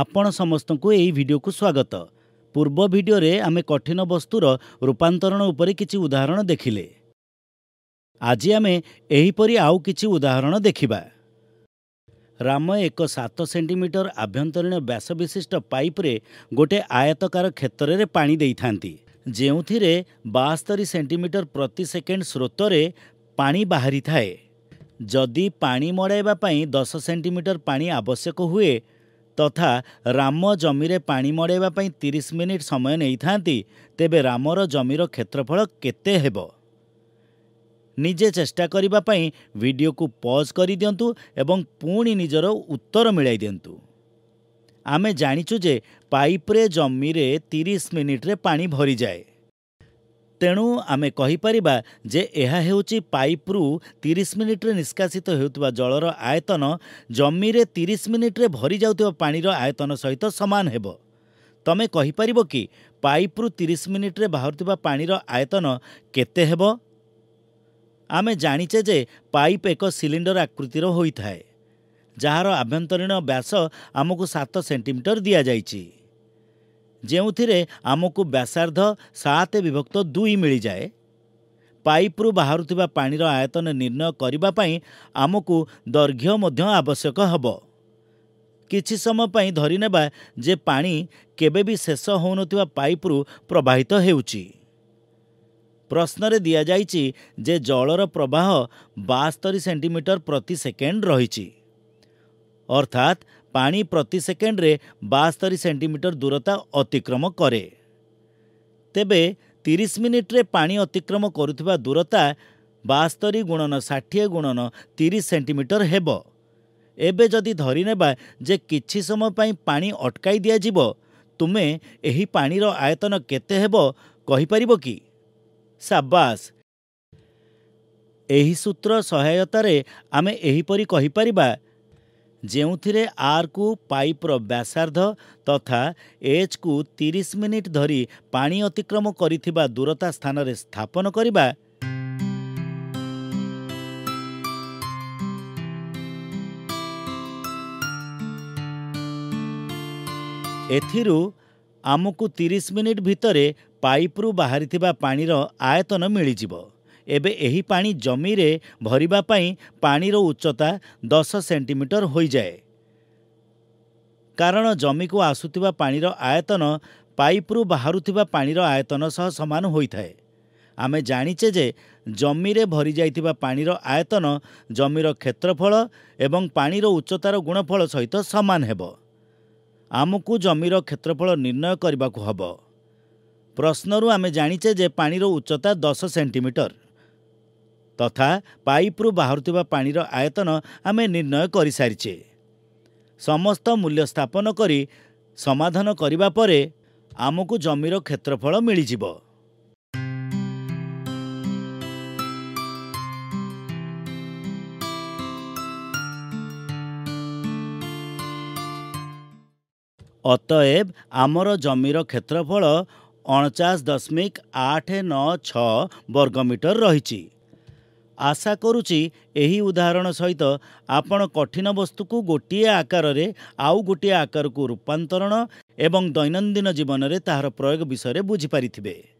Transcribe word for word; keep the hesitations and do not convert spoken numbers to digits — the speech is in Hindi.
आपण समस्तंकु एही भिडियोकु स्वागत। पूर्व भिडियो रे आमे कठिन वस्तुर रूपांतरण उपरे किछि उदाहरण देखिले। आज आमे एही परि आउ किछि उदाहरण देखिबा। राम एक सात सेंटीमीटर आभ्यंतरीण व्यास विशिष्ट पाइप रे गोटे आयताकार क्षेत्र रे पानी देइथांती, जेउथिरे बास्तरी सेंटीमीटर प्रति सेकेंड स्रोत रे पानी बाहरी थाए। जदि पानी मड़ाइबा पई दस सेंटीमीटर पानी आवश्यक हुए तथा राम जमी रे पानी मड़ाइबा पई तीस मिनिट समय नहीं थांती, तेबे रामर जमीर क्षेत्रफल केते हेबो? निजे चेष्टा करिबा पई वीडियो को पॉज करि दियंतु एवं पुणी निजरो उत्तर मिलाई दियंतु। आमे जानिचु जे पाइप रे जमी रे तीस मिनिट रे पानी भरी जाए, तेणु आमे कहि परिबा जे एहा हेउची पाइप रु तीस मिनिट रे निष्कासित हेउतबा जलर आयतन जमी रे तीस मिनिट रे भरी जाउतबा पानी रो आयतन सहित समान हेबो। तमे कहि परिबो कि पाइप रु तीस मिनिट रे बाहरतबा पानी रो आयतन केते हेबो? आमे जानिचे जे पाइप एक सिलिंडर आकृतिर होई थाए, जार आभ्यंतरीण व्यास आमको सात सेंटीमीटर दि जाइए, जेउथिरे आमको व्यासार्ध सात विभक्त दुई मिल जाए। पाइप रु बाहरुथिबा पानी रो आयतन निर्णय करिबा पई आमको दैर्घ्य मध्य आवश्यक हबो। किछि समय पई धरि नेबा जे पानी केबे भी शेष होउनथिबा पाइप रु प्रवाहित हेउची। प्रश्न दि जाइए जे जलर प्रवाह बास्तरी सेंटीमीटर प्रति सेकेंड रही, अर्थात पानी प्रति सेकेंड रे बास्तरी सेंटीमीटर दूरता अतिक्रम करे। तेबे तीस मिनिट रे पानी अतिक्रम करुथिबा दूरता बास्तरी गुणन षाठिए गुणन तीस सेंटीमीटर हेबो। एबे जदि धरि नेबा जे किछि समय पई पानी अटकाई दिया जिवो, तुमे एही पानी रो आयतन केते हेबो कहि परिबो कि? शाबास। एही सूत्र सहायता रे आमे एही परि कहि परिबा जेउथिरे आर को पाइप रो व्यासार्ध तथा एच को तीस मिनिट धरी पानी अतिक्रम करिथिबा दूरता स्थान रे स्थापन करिबा, एथिरु आमको तीस मिनिट भितरे पाइप रु बाहरिथिबा पानी रो आयतन मिली जिवो। एबे एही पानी जमी रे भरिबा पई पानी रो उच्चता दस सेंटीमीटर होई जाए, कारण जमी को आसुथिबा पानी रो आयतन पाइप रु बाहरुथिबा पानी रो आयतन सह समान होई थाए। आमे जानिचे जे जमी रे भरी जाइथिबा पानी रो आयतन जमी रो क्षेत्रफल एवं पानी रो उच्चतार गुणफल सहित समान हेबो। आमको जमी रो क्षेत्रफल निर्णय करबाकू हबो। प्रश्नरु आमे जानिचे जे पानी रो उच्चता दस सेंटीमीटर तथा पाइप रु बाहरुथिबा पानी रो आयतन आमे निर्णय करि सारिचे। समस्त मूल्य स्थापन करी समाधान करिबा परे आमको जमी रो क्षेत्रफल मिली जिवो। अतएव आमर जमी रो क्षेत्रफल अणचाश दशमिक आठ नौ छ वर्गमीटर रही। आशा करुची एही उदाहरण सहित आपण कठिन वस्तु को गोटे आकार रे आउ गोटे आकार को रूपांतरण एवं दैनंदिन जीवन रे ताहार प्रयोग विषय बुझी पारिथिबे।